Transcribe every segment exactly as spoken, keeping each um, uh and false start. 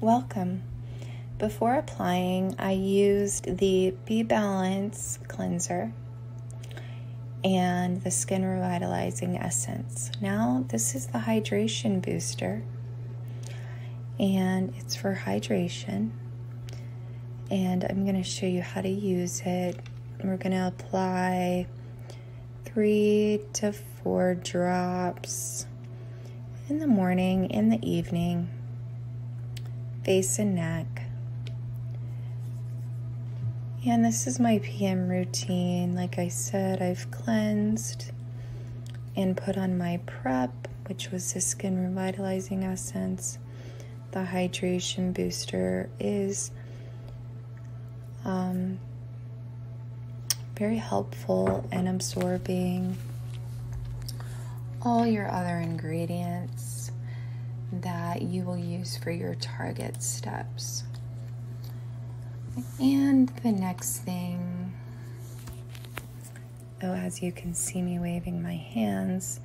Welcome. Before applying, I used the Be Balance cleanser and the Skin Revitalizing Essence. Now, this is the Hydration Booster, and it's for hydration. And I'm going to show you how to use it. We're going to apply three to four drops in the morning, in the evening, face and neck. And this is my P M routine. Like I said, I've cleansed and put on my prep, which was the Skin Revitalizing Essence. The Hydration Booster is um, very helpful in absorbing all your other ingredients that you will use for your target steps. And the next thing, oh, as you can see me waving my hands,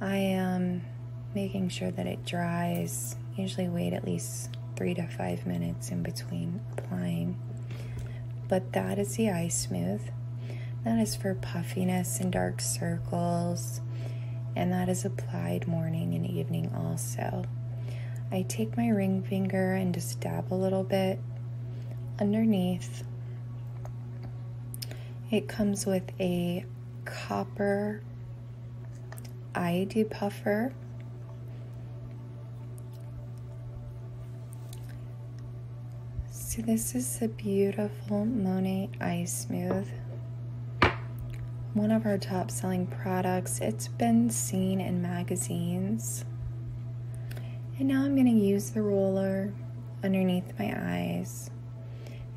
I am making sure that it dries. Usually wait at least three to five minutes in between applying. But that is the Eye Smooth. That is for puffiness and dark circles. And that is applied morning and evening also. I take my ring finger and just dab a little bit underneath. It comes with a copper eye depuffer. So this is the beautiful Monat Eye Smooth, one of our top selling products. It's been seen in magazines. And now I'm going to use the roller underneath my eyes,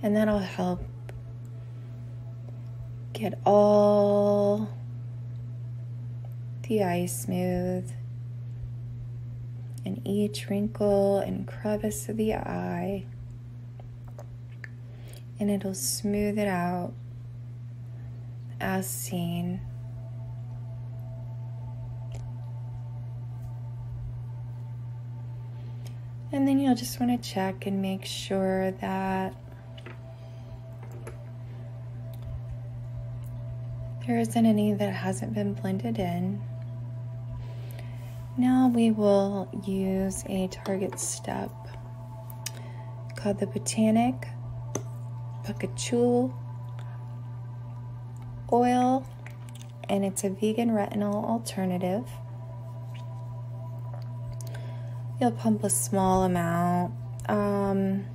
and that'll help get all the eye smooth in each wrinkle and crevice of the eye, and it'll smooth it out as seen. And then you'll just want to check and make sure that there isn't any that hasn't been blended in. Now we will use a target step called the Botanic Bakuchiol oil, and it's a vegan retinol alternative. You'll pump a small amount. Um,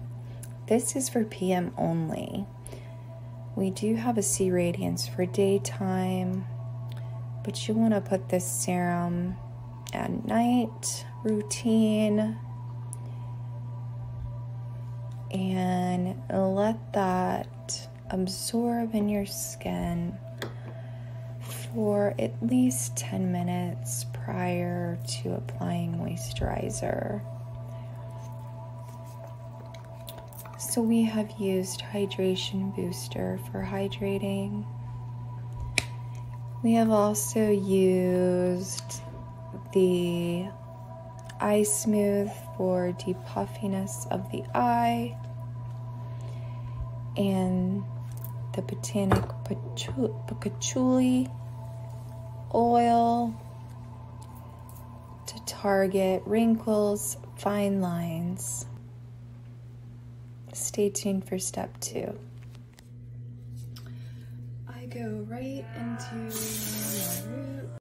this is for P M only. We do have a C radiance for daytime, but you want to put this serum at night routine and let that absorb in your skin for at least ten minutes prior to applying moisturizer. So we have used Hydration Booster for hydrating. We have also used the Eye Smooth for depuffiness of the eye, and the Botanic Bakuchiol oil to target wrinkles, fine lines. Stay tuned for step two. I go right into my root.